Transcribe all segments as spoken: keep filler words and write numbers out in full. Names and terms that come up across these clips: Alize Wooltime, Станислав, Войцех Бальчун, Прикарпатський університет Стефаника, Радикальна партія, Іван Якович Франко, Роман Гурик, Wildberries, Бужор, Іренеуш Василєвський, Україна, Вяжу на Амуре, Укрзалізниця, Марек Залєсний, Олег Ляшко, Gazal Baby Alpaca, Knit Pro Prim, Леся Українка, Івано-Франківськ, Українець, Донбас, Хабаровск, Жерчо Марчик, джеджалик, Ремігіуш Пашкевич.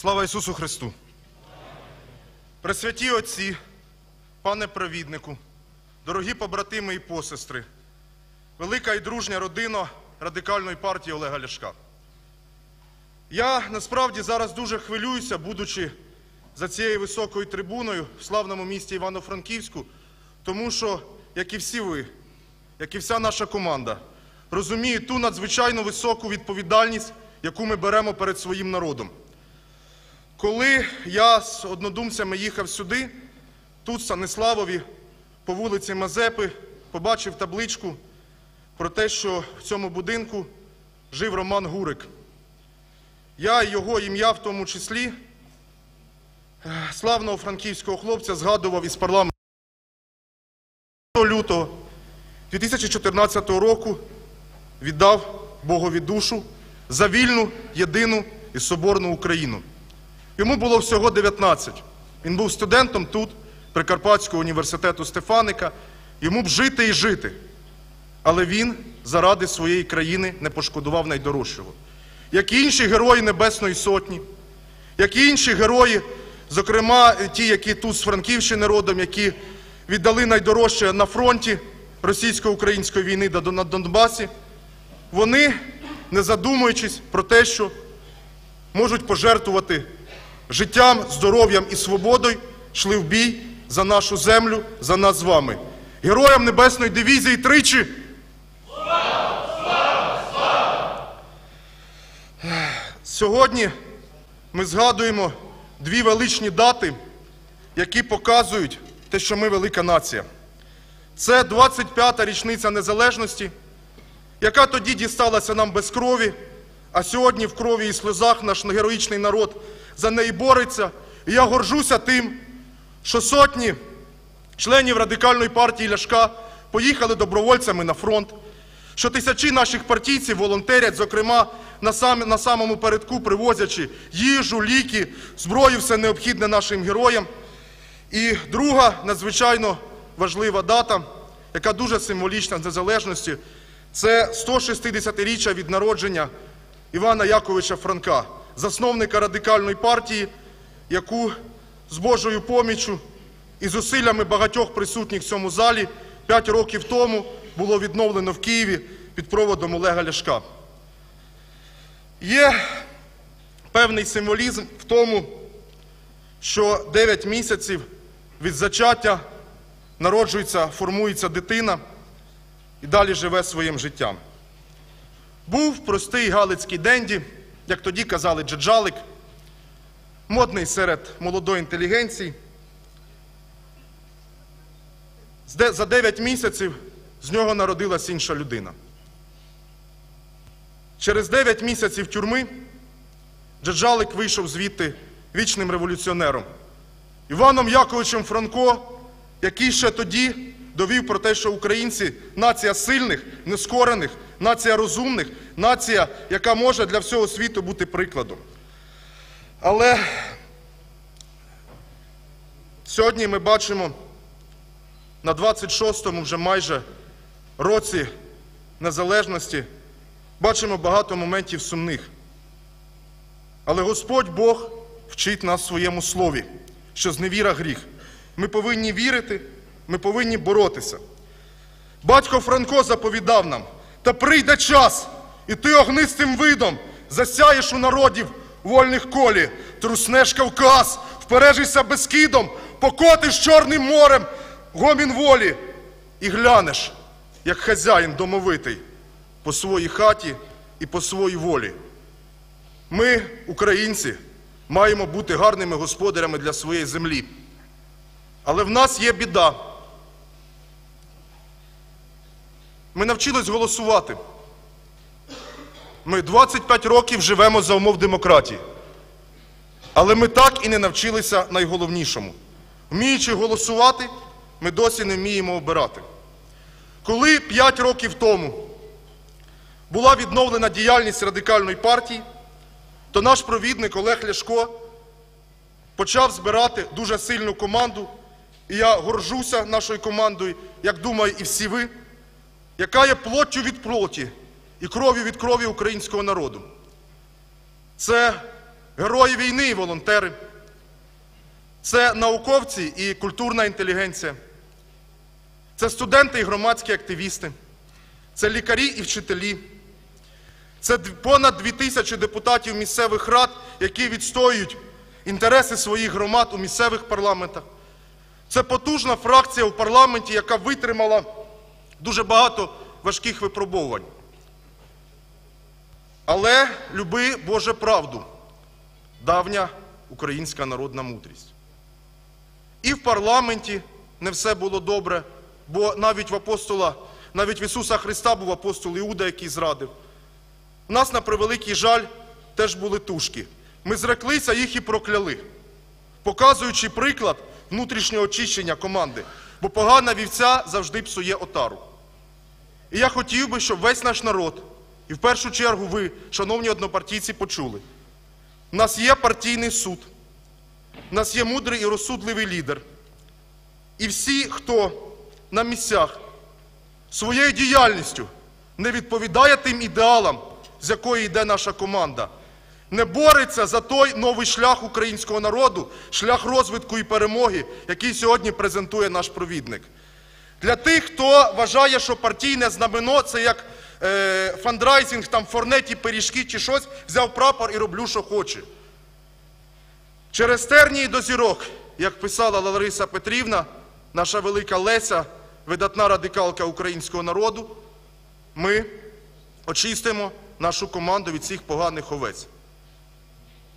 Слава Ісусу Христу! Пресвяті отці, пане провіднику, дорогі побратими і посестри, велика і дружня родина Радикальної партії Олега Ляшка. Я насправді зараз дуже хвилююся, будучи за цією високою трибуною в славному місті Івано-Франківську, тому що, як і всі ви, як і вся наша команда, розумію ту надзвичайно високу відповідальність, яку ми беремо перед своїм народом. Коли я з однодумцями їхав сюди, тут, в Станиславові, по вулиці Мазепи, побачив табличку про те, що в цьому будинку жив Роман Гурик. Я і його ім'я, в тому числі, славного франківського хлопця, згадував із парламенту лютого дві тисячі чотирнадцятого року, віддав Богові душу за вільну, єдину і соборну Україну. Йому було всього дев'ятнадцять. Він був студентом тут, Прикарпатського університету Стефаника. Йому б жити і жити. Але він заради своєї країни не пошкодував найдорожчого. Як і інші герої Небесної Сотні, як і інші герої, зокрема ті, які тут з Франківщини родом, які віддали найдорожче на фронті російсько-української війни на Донбасі, вони, не задумуючись про те, що можуть пожертвувати життям, здоров'ям і свободою, йшли в бій за нашу землю, за нас з вами. Героям Небесної дивізії тричі! Слава! Слава! Слава! Сьогодні ми згадуємо дві величні дати, які показують те, що ми велика нація. Це двадцять п'ята річниця незалежності, яка тоді дісталася нам без крові, а сьогодні в крові і сльозах наш героїчний народ за неї бореться. І я горжуся тим, що сотні членів Радикальної партії Ляшка поїхали добровольцями на фронт, що тисячі наших партійців волонтерять, зокрема, на, сам, на самому передку привозячи їжу, ліки, зброю, все необхідне нашим героям. І друга надзвичайно важлива дата, яка дуже символічна з незалежності, це сто шістдесятиріччя від народження Івана Яковича Франка, засновника Радикальної партії, яку з Божою поміччю і зусиллями багатьох присутніх в цьому залі п'ять років тому було відновлено в Києві під проводом Олега Ляшка. Є певний символізм в тому, що дев'ять місяців від зачаття народжується, формується дитина і далі живе своїм життям. Був простий галицький денді, як тоді казали, джеджалик, модний серед молодої інтелігенції. За дев'ять місяців з нього народилась інша людина. Через дев'ять місяців тюрми джеджалик вийшов звідти вічним революціонером. Іваном Яковичем Франко, який ще тоді довів про те, що українці – нація сильних, нескорених, нація розумних, нація, яка може для всього світу бути прикладом. Але сьогодні ми бачимо на двадцять шостому вже майже році незалежності, бачимо багато моментів сумних. Але Господь Бог вчить нас в своєму слові, що зневіра – гріх. Ми повинні вірити, ми повинні боротися. Батько Франко заповідав нам: та прийде час, і ти огнистим видом засяєш у народів вольних колі, труснеш Кавказ, впережишся Бескидом, покотиш Чорним морем гомін волі, і глянеш, як хазяїн домовитий, по своїй хаті і по своїй волі. Ми, українці, маємо бути гарними господарями для своєї землі. Але в нас є біда. Ми навчились голосувати. Ми двадцять п'ять років живемо за умов демократії. Але ми так і не навчилися найголовнішому. Вміючи голосувати, ми досі не вміємо обирати. Коли п'ять років тому була відновлена діяльність Радикальної партії, то наш провідник Олег Ляшко почав збирати дуже сильну команду, і я горжуся нашою командою, як думаю і всі ви, яка є плоттю від плоті і кров'ю від крові українського народу. Це герої війни і волонтери. Це науковці і культурна інтелігенція. Це студенти і громадські активісти. Це лікарі і вчителі. Це понад дві тисячі депутатів місцевих рад, які відстоюють інтереси своїх громад у місцевих парламентах. Це потужна фракція у парламенті, яка витримала дуже багато важких випробувань. Але люби Боже правду, давня українська народна мудрість. І в парламенті не все було добре, бо навіть в апостола, навіть в Ісуса Христа був апостол Іуда, який зрадив. У нас, на превеликий жаль, теж були тушки. Ми зреклися їх і прокляли, показуючи приклад внутрішнього очищення команди, бо погана вівця завжди псує отару. І я хотів би, щоб весь наш народ, і в першу чергу ви, шановні однопартійці, почули. У нас є партійний суд, у нас є мудрий і розсудливий лідер. І всі, хто на місцях своєю діяльністю не відповідає тим ідеалам, з якої йде наша команда, не бореться за той новий шлях українського народу, шлях розвитку і перемоги, який сьогодні презентує наш провідник. Для тих, хто вважає, що партійне знамено – це як е, фандрайзинг, там форнеті, пиріжки чи щось, взяв прапор і роблю, що хоче. Через тернії до зірок, як писала Лариса Петрівна, наша велика Леся, видатна радикалка українського народу, ми очистимо нашу команду від цих поганих овець.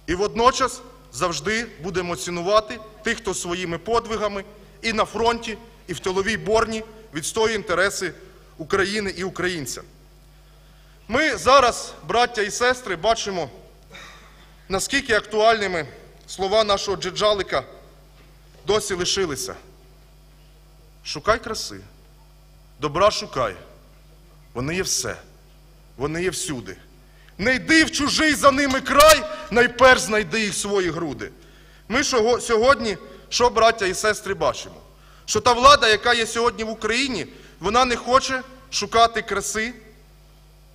І водночас завжди будемо цінувати тих, хто своїми подвигами і на фронті, і в тиловій борні відстоює інтереси України і українця. Ми зараз, браття і сестри, бачимо, наскільки актуальними слова нашого джеджалика досі лишилися. Шукай краси, добра шукай, вони є все, вони є всюди. Не йди в чужий за ними край, найперш знайди їх свої груди. Ми сьогодні, що, браття і сестри, бачимо? Що та влада, яка є сьогодні в Україні, вона не хоче шукати краси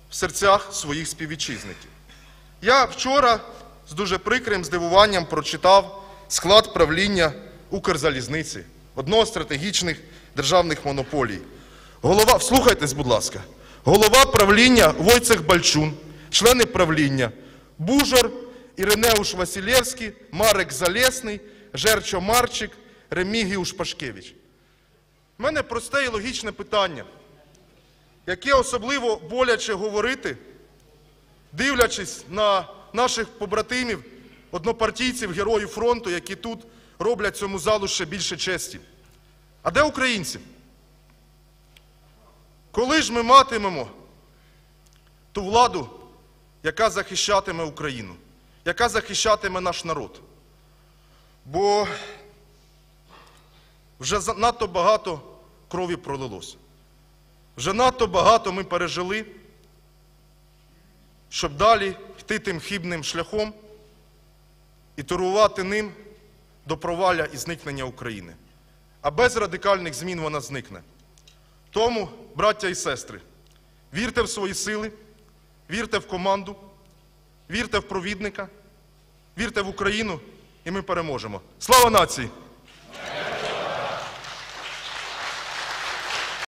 в серцях своїх співвітчизників. Я вчора з дуже прикрим здивуванням прочитав склад правління Укрзалізниці, одного з стратегічних державних монополій. Голова, вслухайтесь, будь ласка, голова правління Войцех Бальчун, члени правління Бужор, Іренеуш Василєвський, Марек Залєсний, Жерчо Марчик, Ремігіуш Пашкевич. У мене просте і логічне питання, яке особливо боляче говорити, дивлячись на наших побратимів, однопартійців, героїв фронту, які тут роблять цьому залу ще більше честі. А де українці? Коли ж ми матимемо ту владу, яка захищатиме Україну, яка захищатиме наш народ? Бо вже надто багато крові пролилося. Вже надто багато ми пережили, щоб далі йти тим хибним шляхом і торгувати ним до провалля і зникнення України. А без радикальних змін вона зникне. Тому, браття і сестри, вірте в свої сили, вірте в команду, вірте в провідника, вірте в Україну, і ми переможемо. Слава нації!